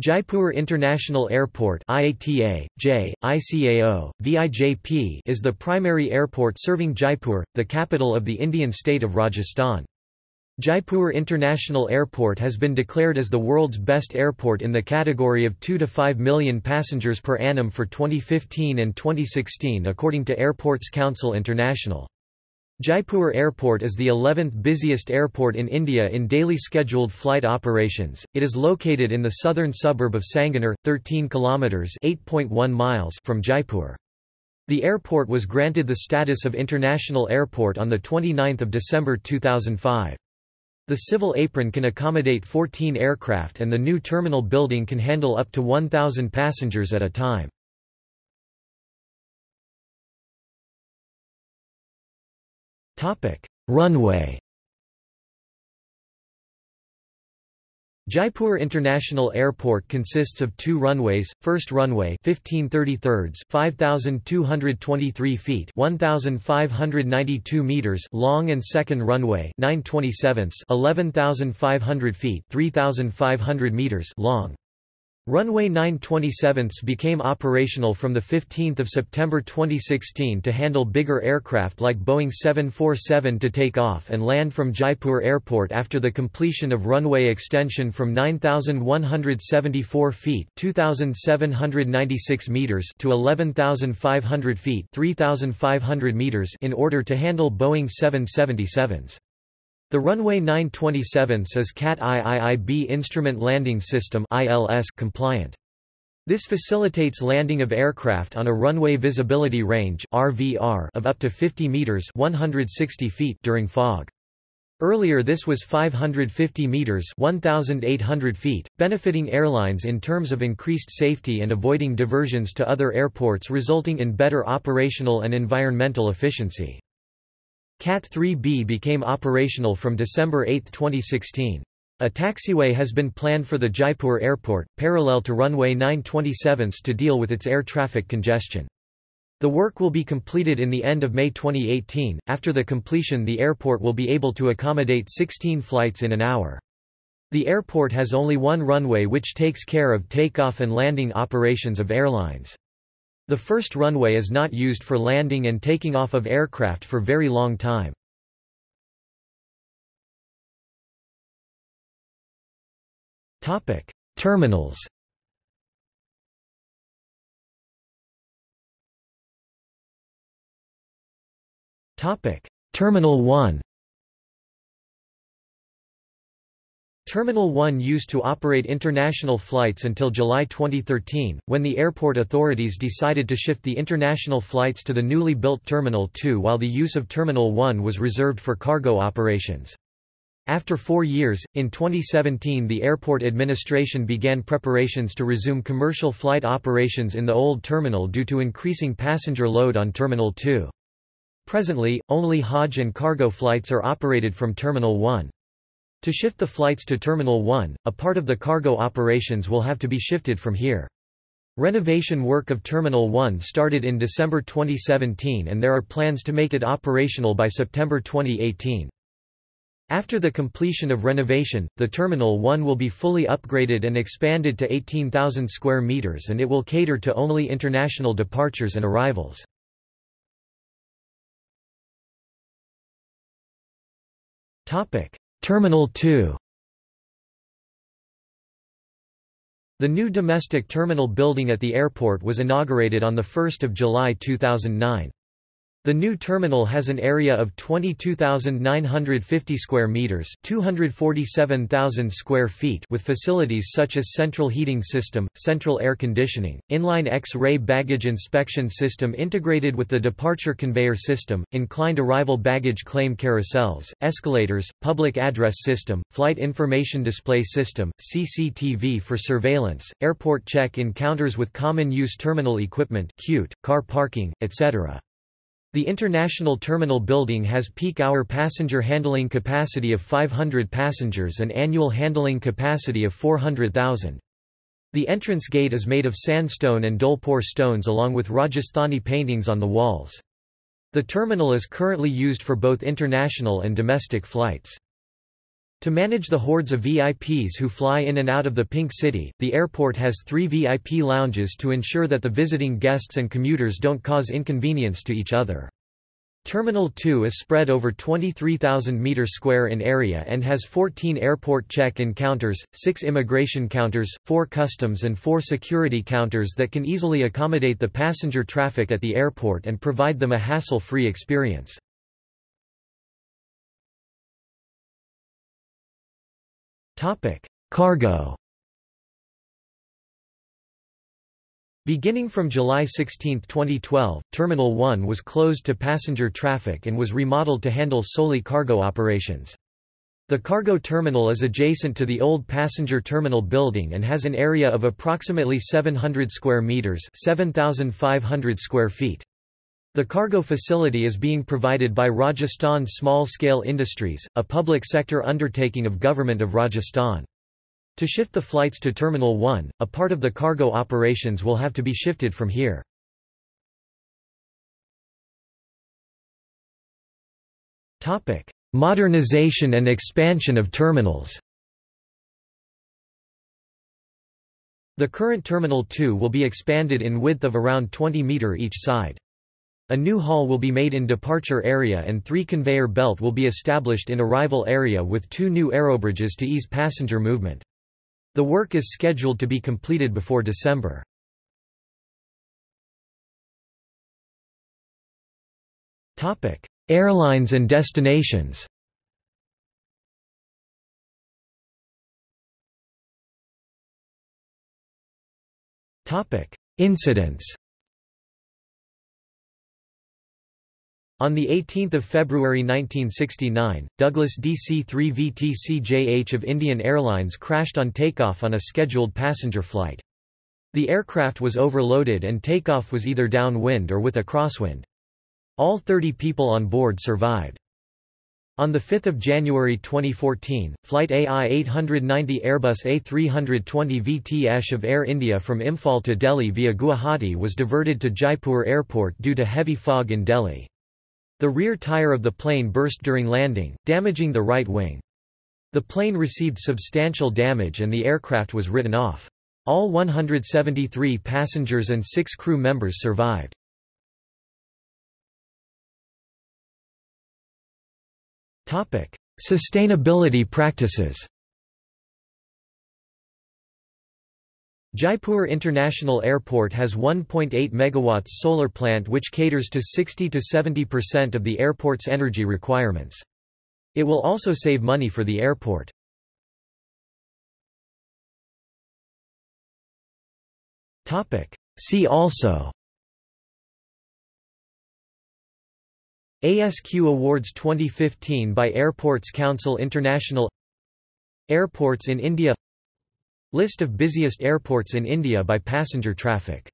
Jaipur International Airport IATA, J, ICAO, VIJP is the primary airport serving Jaipur, the capital of the Indian state of Rajasthan. Jaipur International Airport has been declared as the world's best airport in the category of 2 to 5 million passengers per annum for 2015 and 2016 according to Airports Council International. Jaipur Airport is the 11th busiest airport in India in daily scheduled flight operations. It is located in the southern suburb of Sanganer, 13 kilometers (8.1 miles) from Jaipur. The airport was granted the status of international airport on the 29th of December 2005. The civil apron can accommodate 14 aircraft and the new terminal building can handle up to 1,000 passengers at a time. Runway. Jaipur International Airport consists of two runways. First runway 1533 5,223 feet 1,592 meters long and second runway 927 11,500 feet 3,500 meters long. Runway 927 became operational from 15 September 2016 to handle bigger aircraft like Boeing 747 to take off and land from Jaipur Airport after the completion of runway extension from 9,174 feet (2,796 meters) to 11,500 feet (3,500 meters) in order to handle Boeing 777s. The runway 927 is CAT-IIIB Instrument Landing System compliant. This facilitates landing of aircraft on a runway visibility range of up to 50 meters (160 feet) during fog. Earlier this was 550 meters (1,800 feet), benefiting airlines in terms of increased safety and avoiding diversions to other airports resulting in better operational and environmental efficiency. CAT-IIIB became operational from December 8, 2016. A taxiway has been planned for the Jaipur Airport, parallel to runway 927 to deal with its air traffic congestion. The work will be completed in the end of May 2018. After the completion, the airport will be able to accommodate 16 flights in an hour. The airport has only one runway which takes care of takeoff and landing operations of airlines. The first runway is not used for landing and taking off of aircraft for very long time. Topic: Terminals. Topic: Terminal 1. Terminal 1 used to operate international flights until July 2013, when the airport authorities decided to shift the international flights to the newly built Terminal 2 while the use of Terminal 1 was reserved for cargo operations. After 4 years, in 2017 the airport administration began preparations to resume commercial flight operations in the old terminal due to increasing passenger load on Terminal 2. Presently, only Hajj and cargo flights are operated from Terminal 1. To shift the flights to Terminal 1, a part of the cargo operations will have to be shifted from here. Renovation work of Terminal 1 started in December 2017 and there are plans to make it operational by September 2018. After the completion of renovation, the Terminal 1 will be fully upgraded and expanded to 18,000 square meters and it will cater to only international departures and arrivals. Terminal 2. The new domestic terminal building at the airport was inaugurated on 1 July 2009. The new terminal has an area of 22,950 square meters, 247,000 square feet, with facilities such as central heating system, central air conditioning, inline X-ray baggage inspection system integrated with the departure conveyor system, inclined arrival baggage claim carousels, escalators, public address system, flight information display system, CCTV for surveillance, airport check-in counters with common use terminal equipment, QT, car parking, etc. The International Terminal Building has peak-hour passenger handling capacity of 500 passengers and annual handling capacity of 400,000. The entrance gate is made of sandstone and Dholpur stones along with Rajasthani paintings on the walls. The terminal is currently used for both international and domestic flights. To manage the hordes of VIPs who fly in and out of the Pink City, the airport has 3 VIP lounges to ensure that the visiting guests and commuters don't cause inconvenience to each other. Terminal 2 is spread over 23,000 m² in area and has 14 airport check-in counters, 6 immigration counters, 4 customs and 4 security counters that can easily accommodate the passenger traffic at the airport and provide them a hassle-free experience. Cargo. Beginning from July 16, 2012, Terminal 1 was closed to passenger traffic and was remodeled to handle solely cargo operations. The cargo terminal is adjacent to the old passenger terminal building and has an area of approximately 700 square meters, 7,500 square feet. The cargo facility is being provided by Rajasthan Small Scale Industries, a public sector undertaking of Government of Rajasthan. To shift the flights to Terminal 1, a part of the cargo operations will have to be shifted from here. Topic: Modernization and expansion of terminals. The current Terminal 2 will be expanded in width of around 20 meter each side. A new hall will be made in departure area and 3 conveyor belt will be established in arrival area with 2 new aerobridges to ease passenger movement. The work is scheduled to be completed before December. Airlines and destinations. Incidents. On 18 February 1969, Douglas DC-3 VTCJH of Indian Airlines crashed on takeoff on a scheduled passenger flight. The aircraft was overloaded and takeoff was either downwind or with a crosswind. All 30 people on board survived. On 5 January 2014, Flight AI-890 Airbus A320 VT-ESH of Air India from Imphal to Delhi via Guwahati was diverted to Jaipur Airport due to heavy fog in Delhi. The rear tire of the plane burst during landing, damaging the right wing. The plane received substantial damage and the aircraft was written off. All 173 passengers and 6 crew members survived. Topic: Sustainability practices. Jaipur International Airport has 1.8 MW solar plant which caters to 60–70% of the airport's energy requirements. It will also save money for the airport. See also: ASQ Awards 2015 by Airports Council International, Airports in India, List of busiest airports in India by passenger traffic.